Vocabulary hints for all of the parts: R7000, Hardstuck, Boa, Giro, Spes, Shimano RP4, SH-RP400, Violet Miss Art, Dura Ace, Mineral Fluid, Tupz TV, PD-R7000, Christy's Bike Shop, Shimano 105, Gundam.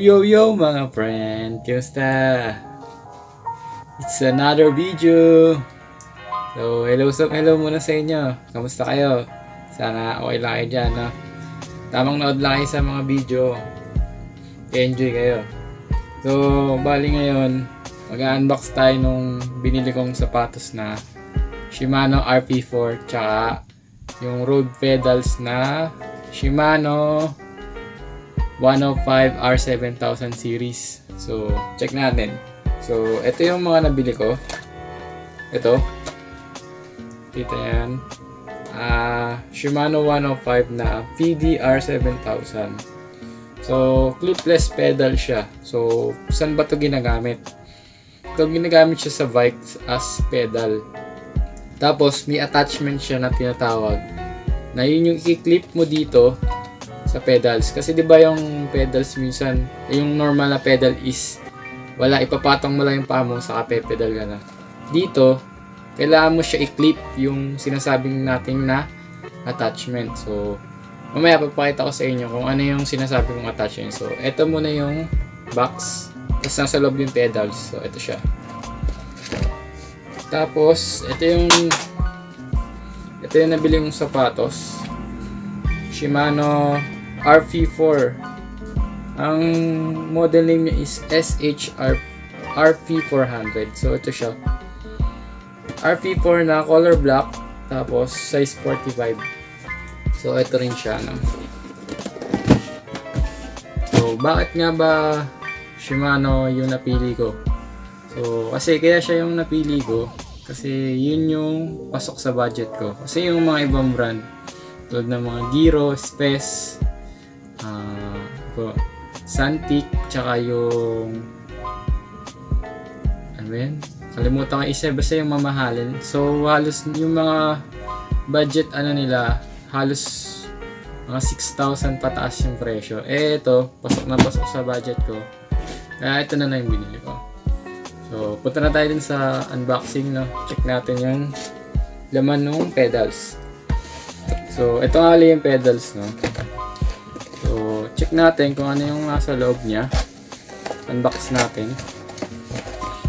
Yo mga friend, kamusta? It's another video. So hello muna sa inyo. Kamusta kayo? Sana okay lang kayo dyan, no? Tamang nood lang kayo sa mga video. Enjoy kayo. So bali ngayon mag-unbox tayo nung binili kong sapatos na Shimano RP4 tsaka yung road pedals na Shimano 105 R7000 series. So, check natin. So, ito yung mga nabili ko. Ito. Kita yan. Shimano 105 na PD-R7000. So, clipless pedal siya. So, saan ba ito ginagamit? Ito ginagamit siya sa bikes as pedal. Tapos, may attachment siya na tinatawag. Na yun yung i-clip mo dito sa pedals, kasi di ba yung pedals minsan, yung normal na pedal is wala, ipapatong mo lang yung paa mo sa pedal ka na. Dito kailangan mo siya i-clip yung sinasabing natin na attachment. So mamaya papakita ko sa inyo kung ano yung sinasabi kong attachment. So eto muna yung box, tapos nasa loob yung pedals. So eto siya. Tapos ito yung nabili yung sapatos, Shimano RP4. Ang model name niya is SH-RP400. So ito siya. RP4 na color black, tapos size 45. So ito rin siya, no? So bakit nga ba Shimano yung napili ko? So kasi kaya siya yung napili ko kasi yun yung pasok sa budget ko. Kasi yung mga ibang brand tulad ng mga Giro, Spes, Santik, tsaka yung ano yan? Kalimutan ko isa, basta yung mamahalin. So halos yung mga budget ano nila, halos mga 6,000 pataas yung presyo. Eh ito, pasok na pasok sa budget ko. Kaya ito na yung binili ko. So punta na tayo din sa unboxing, no? Check natin yung laman ng pedals. So, ito nga yung pedals, no? So, check natin kung ano yung nasa loob niya. Unbox natin.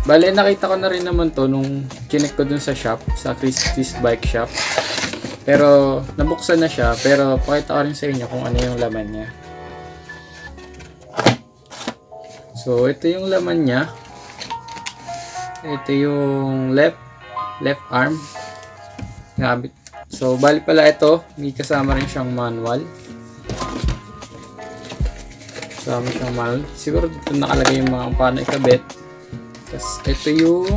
Bale, nakita ko na rin naman to nung connect ko dun sa shop, sa Christy's Bike Shop. Pero, nabuksan na siya. Pero, pakita ko rin sa inyo kung ano yung laman niya. So, ito yung laman niya. Ito yung left arm. Nabit. So, bali pala ito, may kasama rin siyang manual. Kasama siyang manual. Siguro dito nakalagay yung mga paano ikabit. Tapos, ito yung...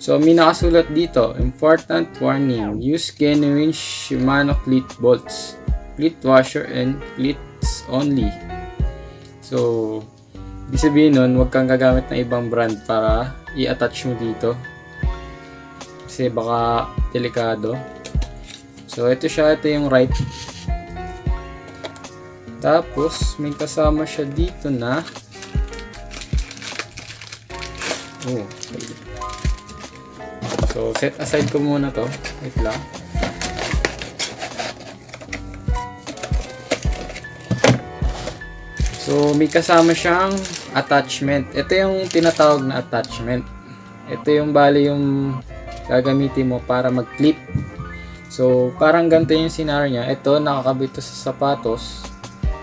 So, may nakasulat dito. Important warning. Use genuine Shimano cleat bolts. Cleat washer and cleats only. So, di sabihin nun, huwag kang gagamit ng ibang brand para i-attach mo dito. Kasi baka delikado. So, ito siya. Ito yung right. Tapos, may kasama siya dito na So, set aside ko muna to. Wait lang. So, may kasama siyang attachment. Ito yung tinatawag na attachment. Ito yung bali yung gagamitin mo para mag-clip. So, parang ganito yung scenario niya. Ito, nakakabit to sa sapatos.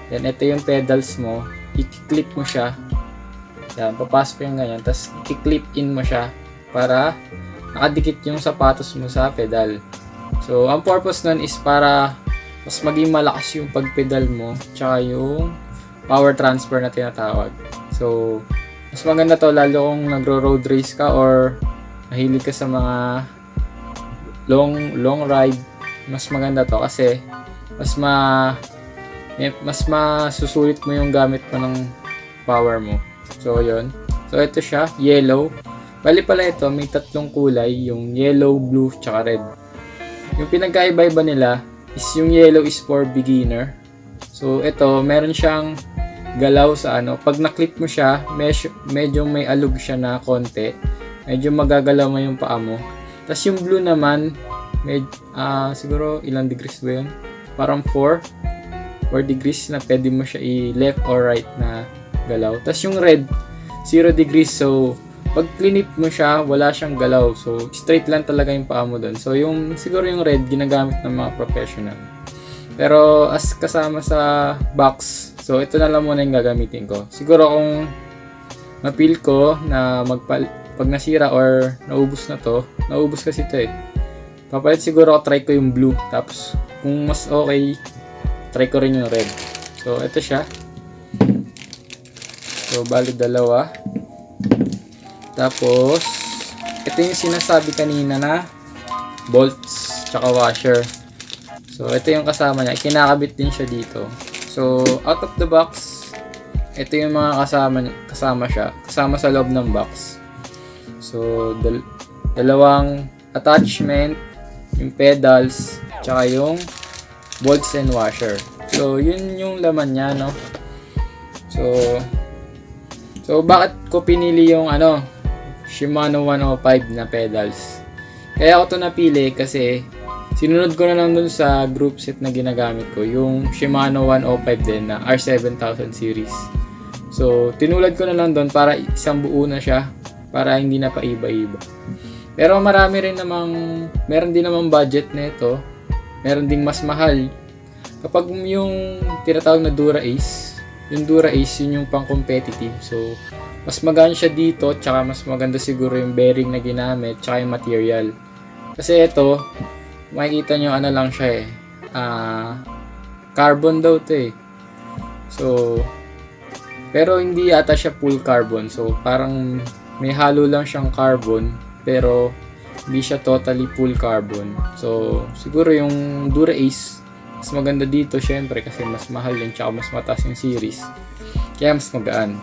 Then, ito yung pedals mo. I-clip mo siya. Yan, papasok yung ganyan. Tapos, i-clip in mo siya para nakadikit yung sapatos mo sa pedal. So, ang purpose nun is para mas maging malakas yung pagpedal mo tsaka yung power transfer na tinatawag. So, mas maganda to lalo kung nagro-road race ka or mahilig ka sa mga long ride. Mas maganda to kasi mas masusulit mo yung gamit mo ng power mo. So yun. So ito siya, yellow. Bali pala ito, may tatlong kulay, yung yellow, blue, tsaka red. Yung pinagkaiba-iba nila is yung yellow is for beginner. So ito, meron siyang galaw sa ano, pag na-clip mo siya, medyo may alog siya na konti. Medyo magagalaw mo yung paa mo. Tapos yung blue naman, siguro ilang degrees ba yun? Parang 4 degrees na pwede mo siya i-left or right na galaw. Tapos yung red, 0 degrees. So, pag clinip mo siya, wala siyang galaw. So, straight lang talaga yung paa mo doon. So, yung, siguro yung red, ginagamit ng mga professional. Pero, as kasama sa box, so, ito na lang muna yung gagamitin ko. Siguro kung mapil ko na pag nasira or naubos na to, naubos kasi ito eh. Papalit siguro ako, try ko yung blue. Tapos, kung mas okay, try ko rin yung red. So, ito siya. So, bali dalawa. Tapos, ito yung sinasabi kanina na bolts tsaka washer. So, ito yung kasama niya. Kinakabit din siya dito. So, out of the box, ito yung mga kasama sa loob ng box. So, dalawang attachment, yung pedals, tsaka yung bolts and washer. So, yun yung laman niya, no? So, bakit ko pinili yung, Shimano 105 na pedals? Kaya ako to napili kasi sinunod ko na lang dun sa group set na ginagamit ko, yung Shimano 105 din na R7000 series. So, tinulad ko na lang dun para isang buo na siya, para hindi na pa iba-iba. Pero meron din namang budget na ito. Meron ding mas mahal. Kapag yung tinatawag na Dura Ace, yun yung pang-competitive. So, mas maganda siya dito, tsaka mas maganda siguro yung bearing na ginamit, tsaka yung material. Kasi ito, makikita nyo lang siya eh. Carbon daw ito eh. So, pero hindi ata siya full carbon. So, parang may halo lang siyang carbon, pero hindi siya totally full carbon. So, siguro yung Dura Ace, mas maganda dito syempre kasi mas mahal yun, tsaka mas mataas yung series. Kaya mas magaan.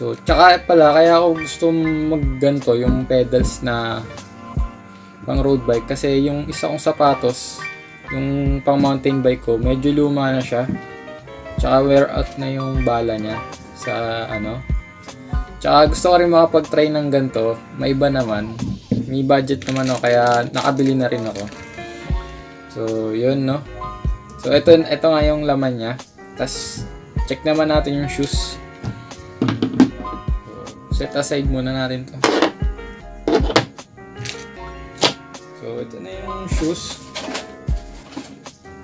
So, tsaka pala, kaya ako gusto magganto yung pedals na pang road bike kasi yung isa kong sapatos, yung pang mountain bike ko, medyo luma na siya, tsaka wear out na yung bala niya sa tsaka gusto ko rin makapag-try ng ganito, maiba naman, may budget naman ako, kaya nakabili na rin ako. So yun, no, so ito nga yung laman niya. Tapos check naman natin yung shoes. So, set aside muna natin to. So, ito na yung shoes.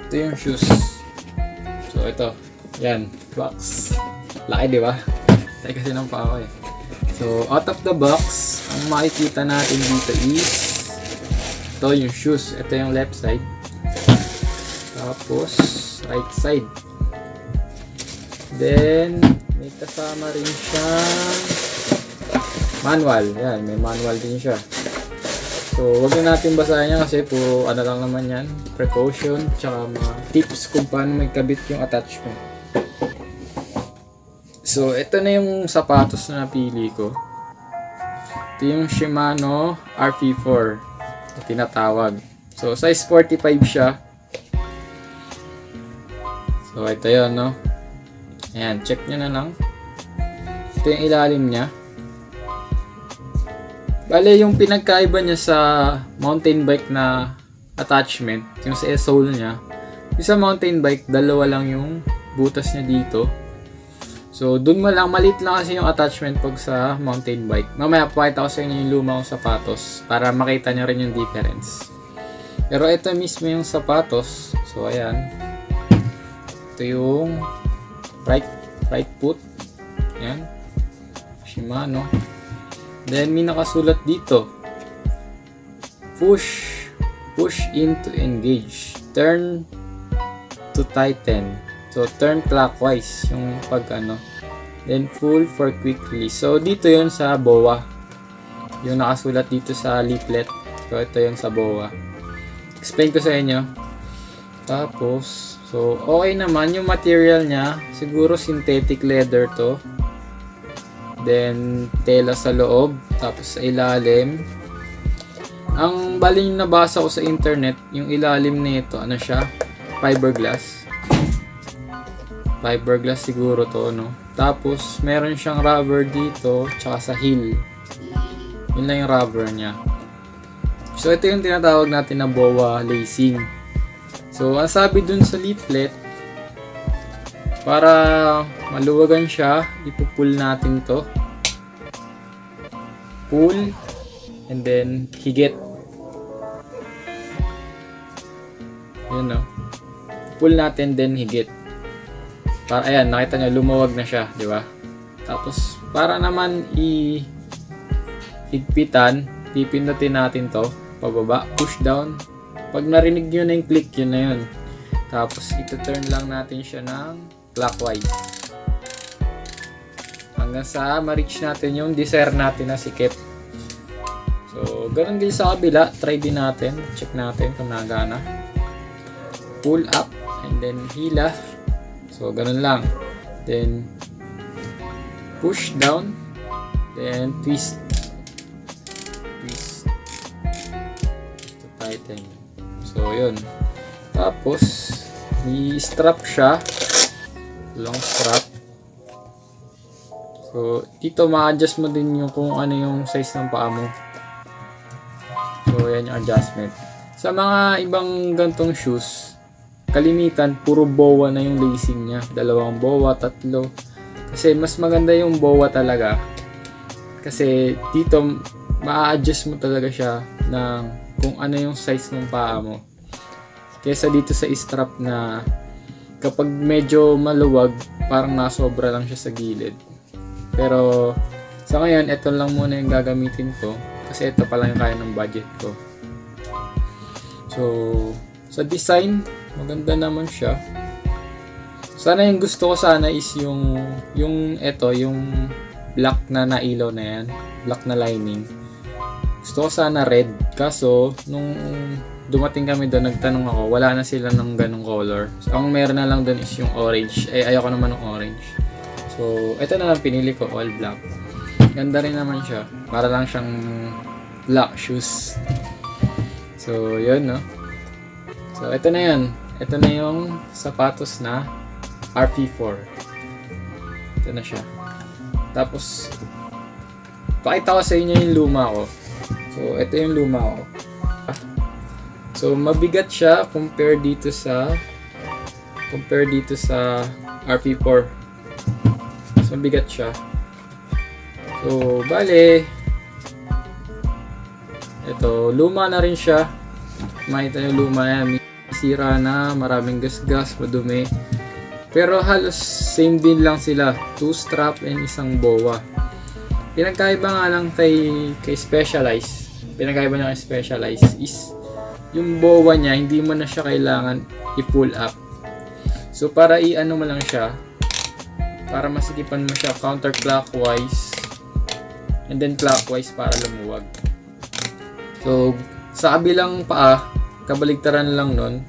Ito yung shoes. So, ito. Yan. Box. Laki, di ba? Laki kasi ng paa ko eh. So, out of the box, ang makikita natin dito is ito yung shoes. Ito yung left side. Tapos, right side. Then, may kasama rin siyang manual. Yan. May manual din siya. So, huwag na natin basahin niya kasi puro lang naman yan. Precaution, tsaka mga tips kung paano magkabit yung attachment. So, ito na yung sapatos na napili ko. Ito yung Shimano RP4 na tinatawag. So, size 45 siya. So, ito yun, no? Ayan, check nyo na lang. Ito yung ilalim niya. Bale, yung pinagkaiba niya sa mountain bike na attachment, yung sa sole niya, yung sa mountain bike, dalawa lang yung butas niya dito. So, dun mo lang, maliit lang kasi yung attachment pag sa mountain bike. Mamaya, pakita ko sa inyo yung luma kong sapatos para makita niyo rin yung difference. Pero ito mismo yung sapatos. So, ayan. Ito yung right foot. Ayan. Shimano. Then, may nakasulat dito. Push in to engage. Turn to tighten. So, turn clockwise. Yung pag. Then, pull for quickly. So, dito yun sa Boa. Yung nakasulat dito sa leaflet. So, ito yun sa Boa. Explain ko sa inyo. Tapos, so, okay naman yung material niya. Siguro synthetic leather to. Then, tela sa loob. Tapos, sa ilalim. Ang bali yung nabasa ko sa internet, yung ilalim nito, siya? Fiberglass. Fiberglass siguro to, no? Tapos, meron siyang rubber dito, tsaka sa heel. Yun lang yung rubber niya. So, ito yung tinatawag natin na Boa lacing. So, ang sabi dun sa leaflet, Para maluwagan siya, ipupull natin to. Pull and then higit. Ayan o. Pull natin then higit. Para ayan, nakita nyo lumawag na siya, di ba? Tapos para naman i-higpitan, pipindutin natin to pababa, push down. Pag narinig nyo na yung click, yun na yun. Tapos ito-turn lang natin siya ng clockwise hanggang sa ma-reach natin yung desire natin na sikip. So ganun din sa kabila, try din natin, check natin kung nagana. Pull up and then hila. So ganun lang, then push down, then twist, twist to tighten. So yun, tapos i-strap siya, long strap. So dito ma-adjust mo din yung kung ano yung size ng paa mo. So yan yung adjustment. Sa mga ibang gantong shoes, kalimitan puro Boa na yung lacing niya, dalawang Boa, tatlo, kasi mas maganda yung Boa talaga kasi dito ma-adjust mo talaga siya ng kung ano yung size ng paa mo, kesa dito sa strap na kapag medyo maluwag, parang nasobra lang siya sa gilid. Pero sa ngayon, ito lang muna yung gagamitin ko kasi ito pa lang yung kaya ng budget ko. So sa design, maganda naman siya. Sana yung gusto ko sana is yung ito, yung black na nailaw na yan, black na lining. Gusto ko sana red, kaso nung dumating kami doon, nagtanong ako, wala na sila ng ganong color. So, ang meron na lang doon is yung orange. Eh, ayoko naman ng orange. So, ito na lang pinili ko, all black. Ganda rin naman siya. Para lang siyang black shoes. So, yun, no? So, ito na yun. Ito na yung sapatos na RP4. Ito na siya. Tapos, pakita ko sa inyo yung luma ko. So, ito yung luma ko. So mabigat siya compare dito sa RP4. So mabigat siya. So bale, ito luma na rin siya. Makita niyo luma yan, sira na, maraming gasgas, madumi. Pero halos same din lang sila, 2 strap and isang Boa. Pinagkaiba nga lang kay Specialized. Pinagkaiba niya kay Specialized is yung Boa niya, hindi mo na siya kailangan i-pull up. So, para i-ano mo lang siya, para masikipan mo siya, counterclockwise and then clockwise para lumuwag. So, sa kabilang paa, kabaligtaran lang nun.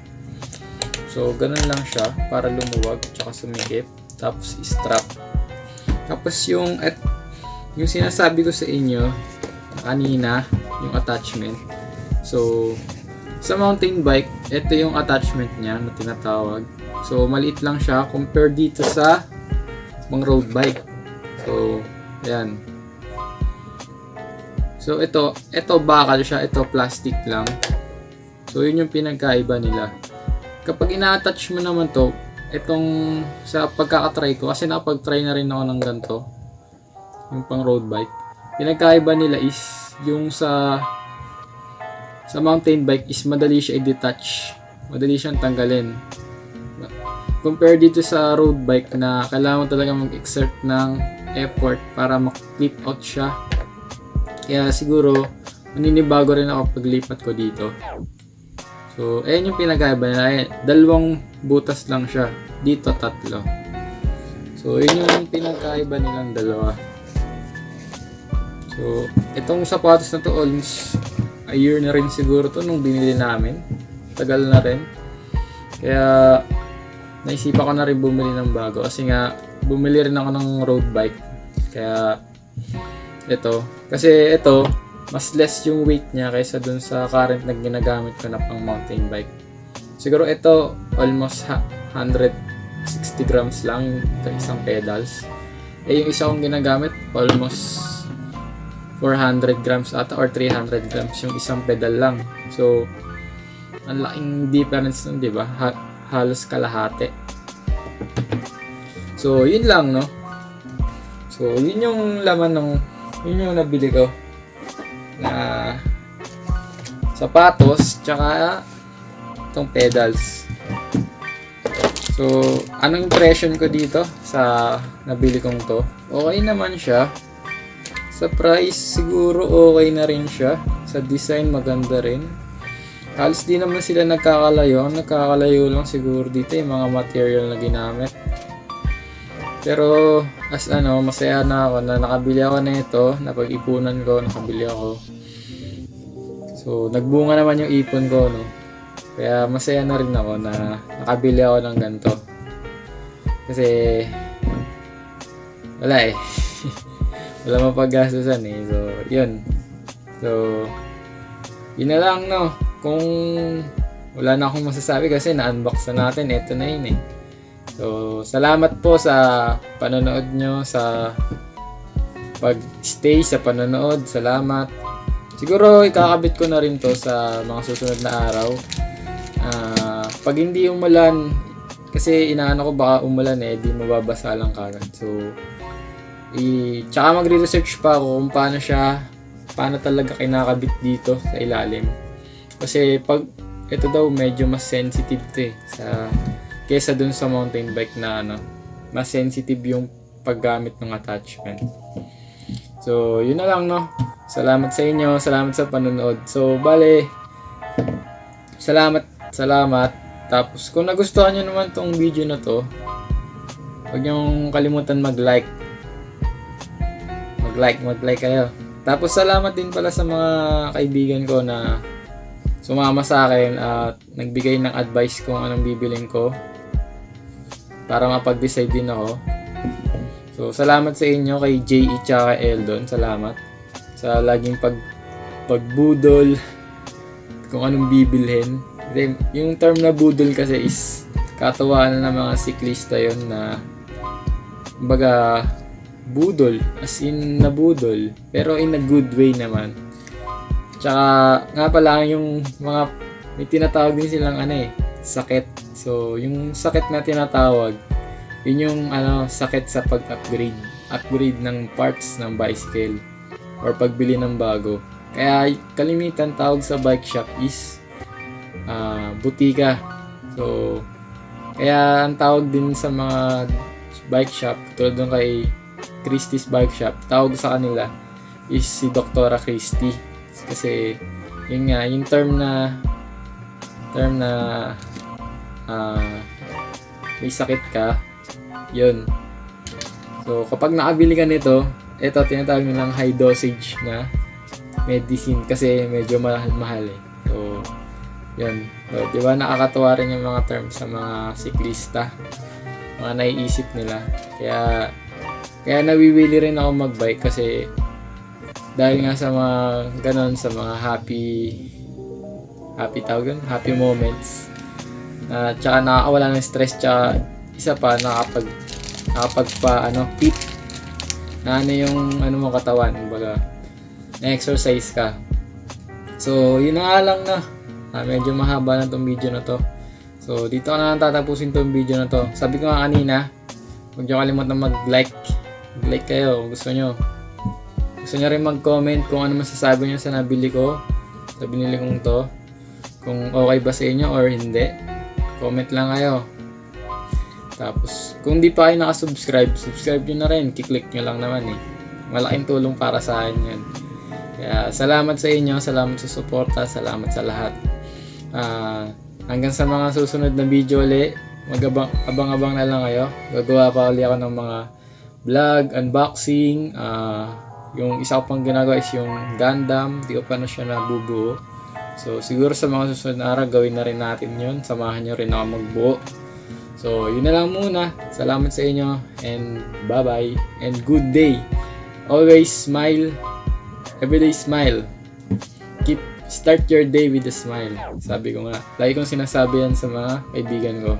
So, ganun lang siya para lumuwag tsaka sumikip. Tapos, strap. Tapos, yung sinasabi ko sa inyo kanina, yung attachment. So, sa mountain bike, ito yung attachment niya na tinatawag. So, maliit lang siya compare dito sa pang road bike. So, ayan. So, ito bakal siya. Ito plastic lang. So, yun yung pinagkaiba nila. Kapag ina-attach mo naman to, itong sa pagkakatry ko, kasi napag-try na rin ako ng ganito, yung pang road bike. Pinagkaiba nila is yung sa mountain bike is madali siya i-detach. Madali siyang tanggalin. Compare dito sa road bike na kailangan mo talaga mag-exert ng effort para mag-clip out siya. Kaya siguro, maninibago rin ako paglipat ko dito. So, ayan yung pinagkaiba nila. Ayan, 2 butas lang siya. Dito, 3. So, yun yung pinagkaiba nilang 2. So, itong sapatos na to, almost a year na rin siguro to nung binili namin. Tagal na rin. Kaya naisipan ko na rin bumili ng bago. Kasi nga bumili rin ako ng road bike. Kaya ito. Kasi ito mas less yung weight niya kaysa dun sa current na ginagamit ko na pang mountain bike. Siguro ito almost 160 grams lang yung isang pedals. Eh yung isa kong ginagamit almost 400 grams ata or 300 grams yung isang pedal lang. So, ang laking difference nun, di ba? Halos kalahati. So, yun lang, no? So, yun yung laman ng, yun yung nabili ko. Na sapatos, tsaka itong pedals. So, anong impression ko dito sa nabili kong to? Okay naman siya. Sa price, siguro okay na rin siya. Sa design, maganda rin. Halos di naman sila nagkakalayo. Ang nagkakalayo lang siguro dito yung mga material na ginamit. Pero as ano, masaya na ako na nakabili ako na ito, napag-ipunan ko, nakabili ako. So, nagbunga naman yung ipon ko, no. Kaya masaya na rin ako na nakabili ako ng ganito. Kasi wala eh. Wala mapaggastusan eh. So, yun. So, yun na lang, no. Kung wala na akong masasabi kasi na-unbox na natin, ito na yun eh. So, salamat po sa panonood nyo, sa pag-stay sa panonood. Salamat. Siguro, ikakabit ko na rin to sa mga susunod na araw. Pag hindi umulan, kasi inaano ko baka umulan eh, di mababasa lang kagad. So, tsaka magre-research pa ako kung paano siya, paano talaga kinakabit dito sa ilalim. Kasi pag, ito daw medyo mas sensitive to eh, sa... kesa dun sa mountain bike na ano, mas sensitive yung paggamit ng attachment. So, yun na lang, no. Salamat sa inyo, salamat sa panonood. So, bale, salamat. Tapos, kung nagustuhan nyo naman tong video na to, huwag nyong kalimutan mag-like. Mag-like kayo. Tapos, salamat din pala sa mga kaibigan ko na sumama sa akin at nagbigay ng advice kung anong bibilin ko. Para mapag-decide din ako. So, salamat sa inyo kay JE tsaka Eldon. Salamat sa laging pagbudol kung anong bibilhin. Then, yung term na budol kasi is katawaan na ng mga siklista yon na baga budol. As in, nabudol. Pero in a good way naman. Tsaka, nga pala yung mga may tinatawag din silang ano eh, sakit. So, yung sakit na tinatawag, yun yung ano, sakit sa pag-upgrade. Upgrade ng parts ng bicycle or pagbili ng bago. Kaya, kalimitan tawag sa bike shop is butika. So, kaya ang tawag din sa mga bike shop, tulad doon kay Christy's Bike Shop, tawag sa kanila is si Dra. Christy. Kasi, yun nga, yung term na may sakit ka, yun. So, kapag nakabili ka nito, ito, tinatawag nilang high dosage na medicine kasi medyo mahal eh. So, yun. So, diba, nakakatawa rin yung mga terms sa mga siklista, mga naiisip nila. Kaya nawiwili rin ako magbike kasi dahil nga sa mga ganon, sa mga happy tawag yun, happy moments. Tsaka nakakawala ng stress, tsaka isa pa nakapagpa-fit na ano yung ano mo katawan, baga na-exercise ka. So, yun na lang na. Medyo mahaba na tong video na to. So, dito na lang tatapusin tong video na to. Sabi ko nga kanina, huwag nyo kalimutan mag-like. Mag-like kayo kung gusto nyo. Gusto nyo rin mag-comment kung ano masasabi nyo sa nabili ko. Sa binili kong to. Kung okay ba sa inyo or hindi. Comment lang kayo. Tapos, kung di pa kayo nakasubscribe, subscribe nyo na rin. Kiklik nyo lang naman eh. Malaking tulong para sa akin yun. Kaya, salamat sa inyo. Salamat sa suporta. Salamat sa lahat. Hanggang sa mga susunod na video ulit, abang-abang na lang kayo. Gagawa pa ulit ako ng mga vlog, unboxing. Yung isa ko pang ginagawa is yung Gundam. Di ko pa na siya nabubuo. So, siguro sa mga susunod na araw, gawin na rin natin yun. Samahan nyo rin ako magbuo. So, yun na lang muna. Salamat sa inyo. And bye-bye. And good day. Always smile. Everyday smile. Start your day with a smile. Sabi ko nga. Lagi kong sinasabi yan sa mga kaibigan ko.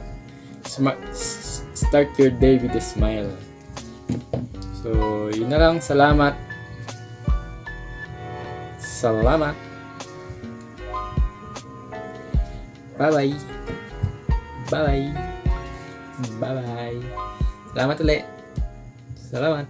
Start your day with a smile. So, yun na lang. Salamat. Salamat. Bye bye. Bye bye. Bye bye. Salamat ulit. Salamat.